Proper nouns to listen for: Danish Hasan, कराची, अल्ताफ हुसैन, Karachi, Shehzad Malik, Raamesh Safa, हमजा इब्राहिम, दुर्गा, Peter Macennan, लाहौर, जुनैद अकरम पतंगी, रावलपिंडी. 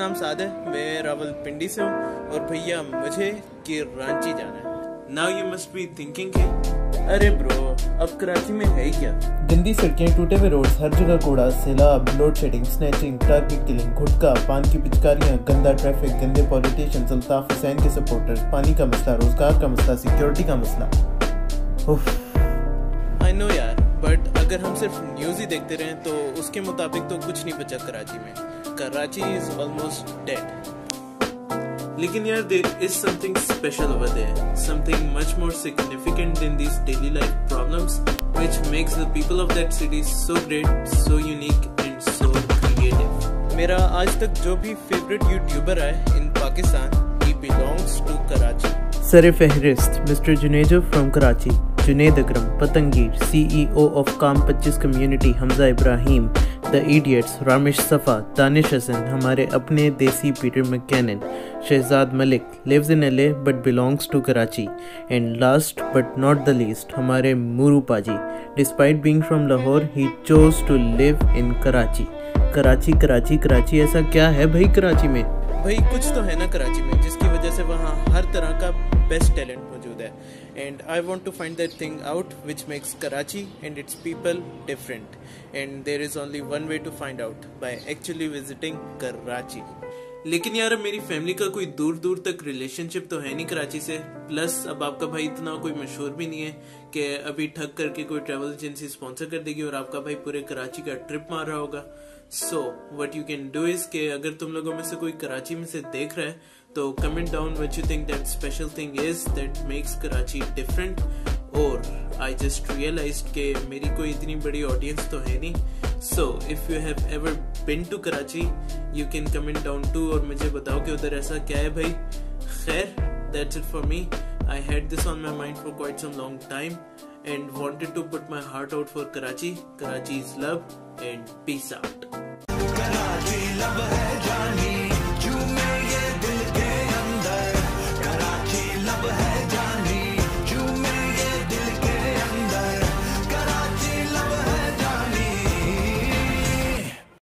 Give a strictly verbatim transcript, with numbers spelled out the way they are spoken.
नाम साद है, मैं रावलपिंडी से हूँ और भैया मुझे कराची जाना है। Now you must be thinking कि अरे ब्रो अब कराची में है क्या? गंदी सड़कें, टूटे हुए रोड्स, हर जगह कूड़ा, सैलाब, load shedding, snatching, target killing, gutkha, पान की पिचकारियाँ, गंदा ट्रैफिक, गंदे पॉलिटिशियंस, अल्ताफ हुसैन के सपोर्टर्स, पानी का मसला, रोजगार का मसला, सिक्योरिटी का मसला। आई नो यार, बट अगर हम सिर्फ न्यूज़ ही देखते रहें तो उसके मुताबिक तो कुछ नहीं बचा कराची में। कराची is almost dead. लेकिन यार there is something special over there, something much more significant than this daily life problems which makes the people of that city so great, so unique and so creative. मेरा आज तक जो भी favourite YouTuber है in Pakistan, he belongs to कराची। सरिफ फहरिस्त, mister Junaid from कराची, जुनैद अकरम पतंगी, CEO of काम पच्चीस community, हमजा इब्राहिम, the idiots, Ramesh सफ़ा, दानिश हसन, हमारे अपने देसी Peter McKinnon, Shahzad Malik, lives in L A but belongs to कराची, and last but not the least हमारे मूरू पाजी, despite being from लाहौर he chose to live in कराची। कराची कराची कराची, ऐसा क्या है भाई कराची में? भाई कुछ तो है ना कराची में, जिसकी वजह से वहाँ हर तरह का बेस्ट टैलेंट मौजूद है। And I want to find that thing out which makes कराची and its people different, and there is only one way to find out, by actually visiting कराची। लेकिन यार मेरी फैमिली का कोई दूर दूर तक रिलेशनशिप तो है नहीं कराची से, प्लस अब आपका भाई इतना कोई मशहूर भी नहीं है कि अभी ठग करके कोई ट्रैवल एजेंसी स्पॉन्सर कर देगी और आपका भाई पूरे कराची का ट्रिप मार रहा होगा। So what you can do is के अगर तुम लोगों में से कोई कराची में से देख रहा है तो comment down what you think that special thing is that makes कराची different. और आई जस्ट रियलाइज्ड के मेरी कोई इतनी बड़ी ऑडियंस तो है नहीं, so if you have ever been to कराची you can comment down too और मुझे बताओ कि उधर ऐसा क्या है भाई। खैर that's it for me, I had this on my mind for quite some long time and wanted to put my heart out for Karachi. Karachi's love and peace out. Karachi love hai jaani.